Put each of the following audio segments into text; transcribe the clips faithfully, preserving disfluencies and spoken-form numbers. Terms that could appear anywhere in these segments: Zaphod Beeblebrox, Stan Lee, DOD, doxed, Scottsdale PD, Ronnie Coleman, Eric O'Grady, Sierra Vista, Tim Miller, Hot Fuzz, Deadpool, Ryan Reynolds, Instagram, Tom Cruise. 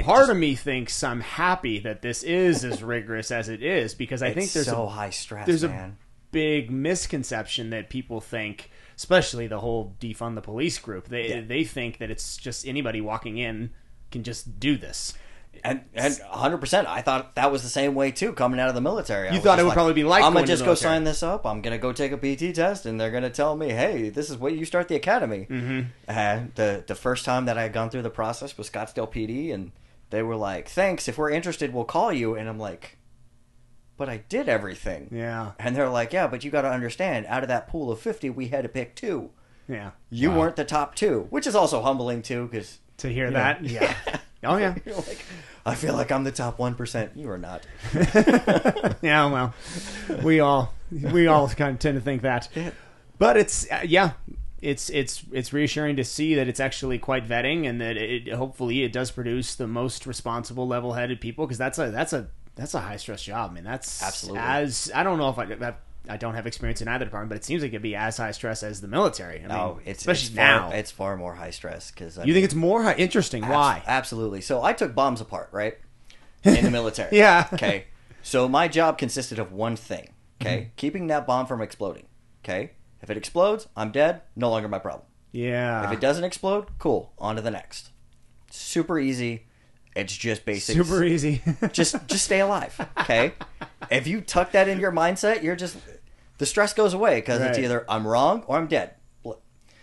it part just, of me thinks I'm happy that this is as rigorous as it is, because I think there's so a, high stress. There's man. a big misconception that people think, especially the whole defund the police group. They yeah. they think that it's just anybody walking in can just do this. And and one hundred percent, I thought that was the same way too coming out of the military. You thought it would like, probably be like, I'm going to just go sign this up, I'm going to go take a P T test, and they're going to tell me, hey, this is where you start the academy. Mm-hmm. uh, the the first time that I had gone through the process was Scottsdale P D, and they were like, thanks, if we're interested we'll call you. And I'm like, but I did everything. Yeah. And they're like, yeah, but you got to understand, out of that pool of fifty we had to pick two. Yeah. You wow. weren't the top two, which is also humbling too, because to hear that know, yeah, yeah. Oh yeah, you're like, I feel like I'm the top one percent. You are not. Yeah, well, we all we all kind of tend to think that, but it's uh, yeah, it's it's it's reassuring to see that it's actually quite vetting, and that it hopefully it does produce the most responsible, level-headed people, because that's a that's a that's a high-stress job. I mean, that's absolutely as I don't know if I. That, I don't have experience in either department, but it seems like it'd be as high stress as the military. I no, mean, it's, especially it's now. Far, it's far more high stress. Cause, you mean, think it's more high? Interesting. Abs Why? Absolutely. So I took bombs apart, right? In the military. Yeah. Okay. So my job consisted of one thing. Okay. Mm-hmm. Keeping that bomb from exploding. Okay. If it explodes, I'm dead. No longer my problem. Yeah. If it doesn't explode, cool. On to the next. Super easy. It's just basic. Super easy. just, just stay alive. Okay. If you tuck that in your mindset, you're just... The stress goes away, because right. it's either I'm wrong or I'm dead.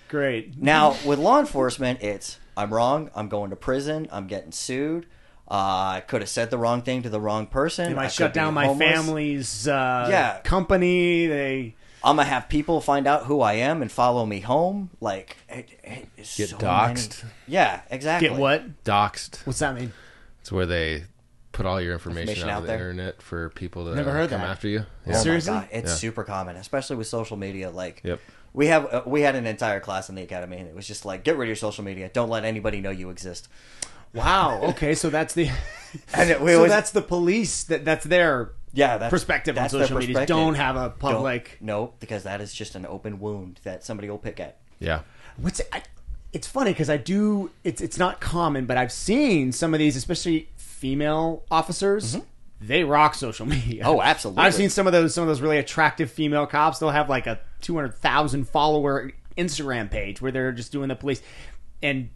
Great. Now, with law enforcement, it's I'm wrong, I'm going to prison, I'm getting sued, uh, I could have said the wrong thing to the wrong person. They might I shut down my homeless. family's uh, yeah. company. They... I'm going to have people find out who I am and follow me home. Like, it, it, it's Get so doxed. Many... Yeah, exactly. Get what? Doxed. What's that mean? It's where they... put all your information, information out, out on the internet for people to Never heard come that. after you. Yeah. Oh Seriously? My God. It's yeah. super common, especially with social media. Like, yep. we have uh, we had an entire class in the academy, and it was just like, get rid of your social media. Don't let anybody know you exist. Wow. Okay, so that's the and it, we so always, that's the police. That that's their yeah that's, perspective that's on social media. Don't have a public. No, because that is just an open wound that somebody will pick at. Yeah. What's I, it's funny because I do. It's it's not common, but I've seen some of these, especially. Female officers, mm-hmm. they rock social media. Oh, absolutely. I've seen some of those some of those really attractive female cops. They'll have like a two hundred thousand follower Instagram page where they're just doing the police. And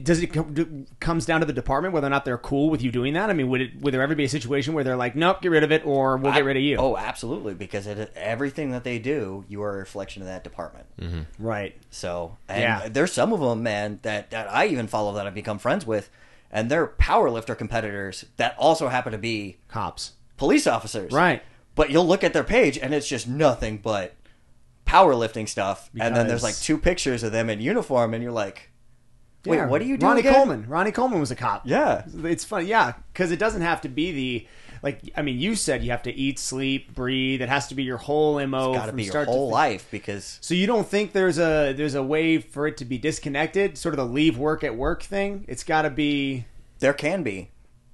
does it come, comes down to the department whether or not they're cool with you doing that? I mean, would it would there ever be a situation where they're like, nope, get rid of it, or we'll I, get rid of you? Oh, absolutely, because it, everything that they do, you are a reflection of that department. Mm-hmm. Right. So, and yeah. there's some of them, man, that, that I even follow that I've become friends with. And they're powerlifter competitors that also happen to be cops, police officers. Right. But you'll look at their page and it's just nothing but powerlifting stuff. Because... And then there's like two pictures of them in uniform, and you're like, wait, yeah. what are you doing? Ronnie again? Coleman. Ronnie Coleman was a cop. Yeah. It's funny. Yeah. Because it doesn't have to be the, like, I mean, you said you have to eat, sleep, breathe. It has to be your whole M O. It's got to be your whole life, because. So you don't think there's a there's a way for it to be disconnected? Sort of the leave work at work thing? It's got to be. There can be,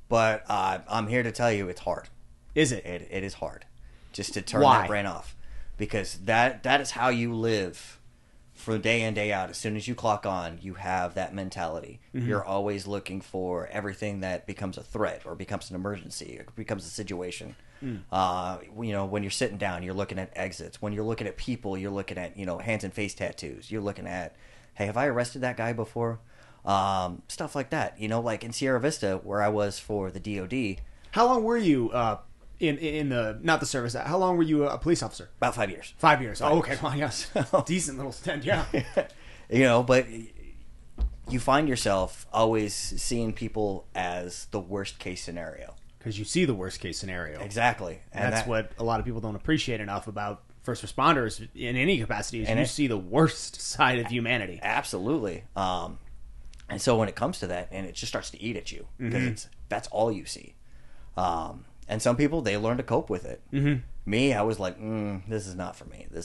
but uh, I'm here to tell you it's hard. Is it? It, it is hard just to turn Why? that brain off, because that that is how you live for day in, day out. As soon as you clock on, you have that mentality. Mm-hmm. You're always looking for everything that becomes a threat or becomes an emergency or becomes a situation. Mm. Uh, you know, when you're sitting down, you're looking at exits. When you're looking at people, you're looking at, you know, hands and face tattoos. You're looking at, hey, have I arrested that guy before? Um, stuff like that, you know, like in Sierra Vista where I was for the D O D. How long were you uh, in in the not the service? How long were you a police officer? About five years. Five years. Five oh, okay. Years. Well, yes, decent little stint. Yeah. You know, but you find yourself always seeing people as the worst case scenario, because you see the worst case scenario. Exactly, and that's that, what a lot of people don't appreciate enough about first responders in any capacity. Is and you it, see the worst side of humanity. Absolutely. Um, And so when it comes to that, and it just starts to eat at you, because mm-hmm. it's that's all you see. Um, and some people, they learn to cope with it. Mm-hmm. Me, I was like, mm, this is not for me. This